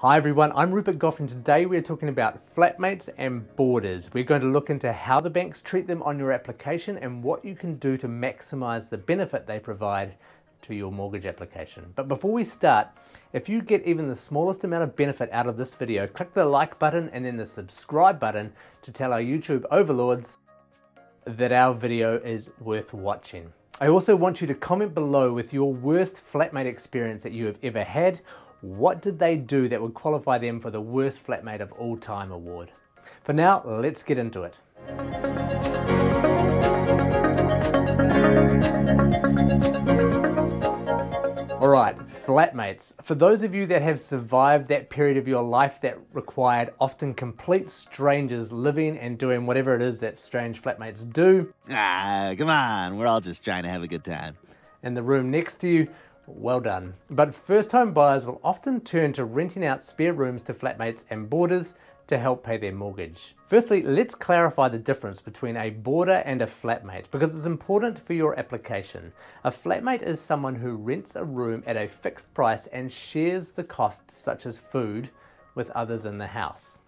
Hi everyone, I'm Rupert Gough and today we're talking about flatmates and boarders. We're going to look into how the banks treat them on your application and what you can do to maximise the benefit they provide to your mortgage application. But before we start, if you get even the smallest amount of benefit out of this video, click the like button and then the subscribe button to tell our YouTube overlords that our video is worth watching. I also want you to comment below with your worst flatmate experience that you have ever had. What did they do that would qualify them for the worst flatmate of all time award? For now, let's get into it. All right, flatmates. For those of you that have survived that period of your life that required often complete strangers living and doing whatever it is that strange flatmates do. Ah, come on, we're all just trying to have a good time. In the room next to you, well done. But first-time buyers will often turn to renting out spare rooms to flatmates and boarders to help pay their mortgage. Firstly, let's clarify the difference between a boarder and a flatmate because it's important for your application. A flatmate is someone who rents a room at a fixed price and shares the costs such as food with others in the house.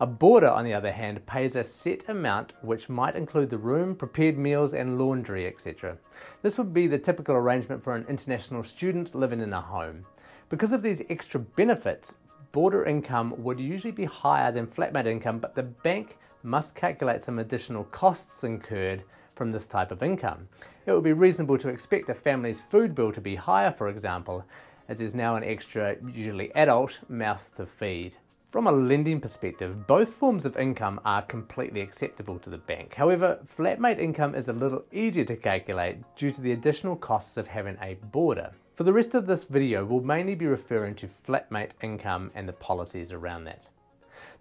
A boarder, on the other hand, pays a set amount which might include the room, prepared meals and laundry, etc. This would be the typical arrangement for an international student living in a home. Because of these extra benefits, boarder income would usually be higher than flatmate income, but the bank must calculate some additional costs incurred from this type of income. It would be reasonable to expect a family's food bill to be higher, for example, as there's now an extra, usually adult, mouth to feed. From a lending perspective, both forms of income are completely acceptable to the bank. However, flatmate income is a little easier to calculate due to the additional costs of having a boarder. For the rest of this video, we'll mainly be referring to flatmate income and the policies around that.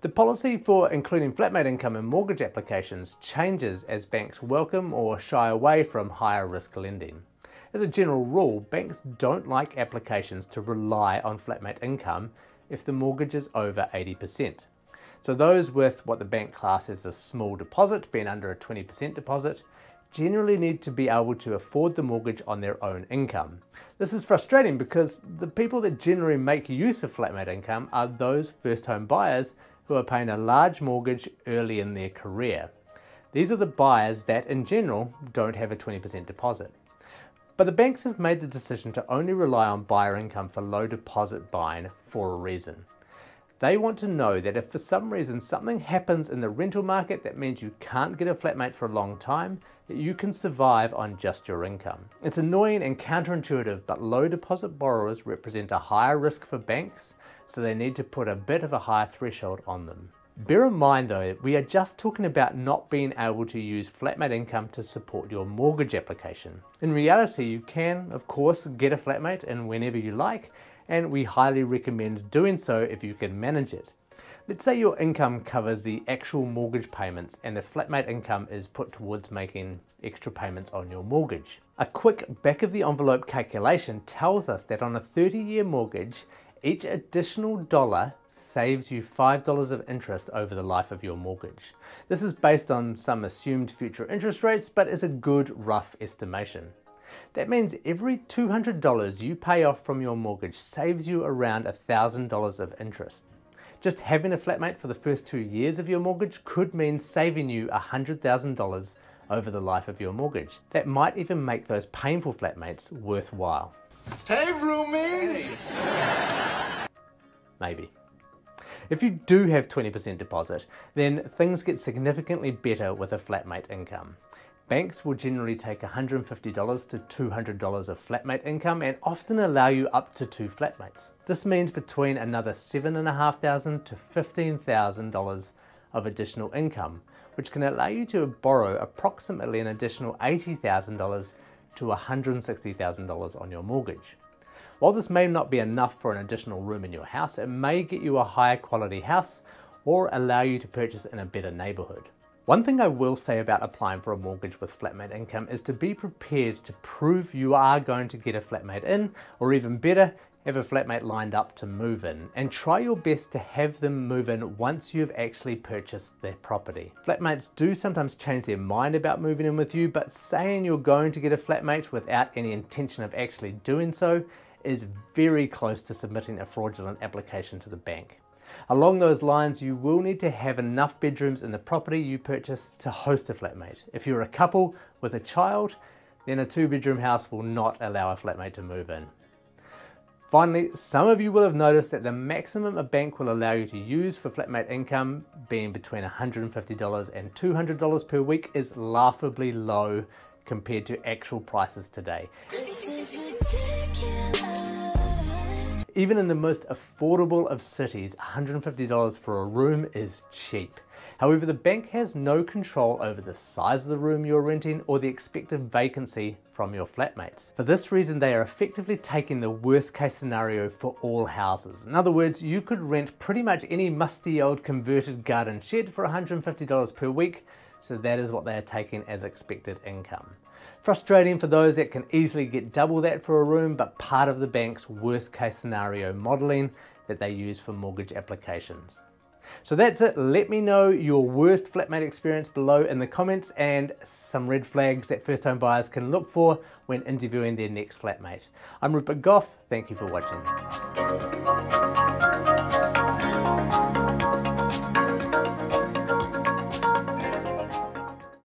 The policy for including flatmate income in mortgage applications changes as banks welcome or shy away from higher risk lending. As a general rule, banks don't like applications to rely on flatmate income if the mortgage is over 80%. So those with what the bank classes as a small deposit, being under a 20% deposit, generally need to be able to afford the mortgage on their own income. This is frustrating because the people that generally make use of flatmate income are those first-home buyers who are paying a large mortgage early in their career. These are the buyers that, in general, don't have a 20% deposit. But the banks have made the decision to only rely on buyer income for low deposit buying for a reason. They want to know that if for some reason something happens in the rental market that means you can't get a flatmate for a long time, that you can survive on just your income. It's annoying and counterintuitive, but low deposit borrowers represent a higher risk for banks, so they need to put a bit of a higher threshold on them. Bear in mind though, we are just talking about not being able to use flatmate income to support your mortgage application. In reality, you can, of course, get a flatmate in whenever you like, and we highly recommend doing so if you can manage it. Let's say your income covers the actual mortgage payments and the flatmate income is put towards making extra payments on your mortgage. A quick back of the envelope calculation tells us that on a 30-year mortgage, each additional dollar saves you $5 of interest over the life of your mortgage. This is based on some assumed future interest rates, but is a good rough estimation. That means every $200 you pay off from your mortgage saves you around $1,000 of interest. Just having a flatmate for the first 2 years of your mortgage could mean saving you $100,000 over the life of your mortgage. That might even make those painful flatmates worthwhile. Hey, roomies! Hey. Maybe. If you do have 20% deposit, then things get significantly better with a flatmate income. Banks will generally take $150 to $200 of flatmate income and often allow you up to 2 flatmates. This means between another $7,500 to $15,000 of additional income, which can allow you to borrow approximately an additional $80,000 to $160,000 on your mortgage. While this may not be enough for an additional room in your house, it may get you a higher quality house or allow you to purchase in a better neighbourhood. One thing I will say about applying for a mortgage with flatmate income is to be prepared to prove you are going to get a flatmate in, or even better, have a flatmate lined up to move in, and try your best to have them move in once you've actually purchased their property. Flatmates do sometimes change their mind about moving in with you, but saying you're going to get a flatmate without any intention of actually doing so is very close to submitting a fraudulent application to the bank. Along those lines, you will need to have enough bedrooms in the property you purchase to host a flatmate. If you're a couple with a child, then a two-bedroom house will not allow a flatmate to move in. Finally, some of you will have noticed that the maximum a bank will allow you to use for flatmate income, being between $150 and $200 per week, is laughably low compared to actual prices today. This is ridiculous. Even in the most affordable of cities, $150 for a room is cheap. However, the bank has no control over the size of the room you're renting or the expected vacancy from your flatmates. For this reason, they are effectively taking the worst case scenario for all houses. In other words, you could rent pretty much any musty old converted garden shed for $150 per week, so that is what they are taking as expected income. Frustrating for those that can easily get double that for a room, but part of the bank's worst case scenario modeling that they use for mortgage applications. So that's it. Let me know your worst flatmate experience below in the comments, and some red flags that first home buyers can look for when interviewing their next flatmate. I'm Rupert Gough. Thank you for watching.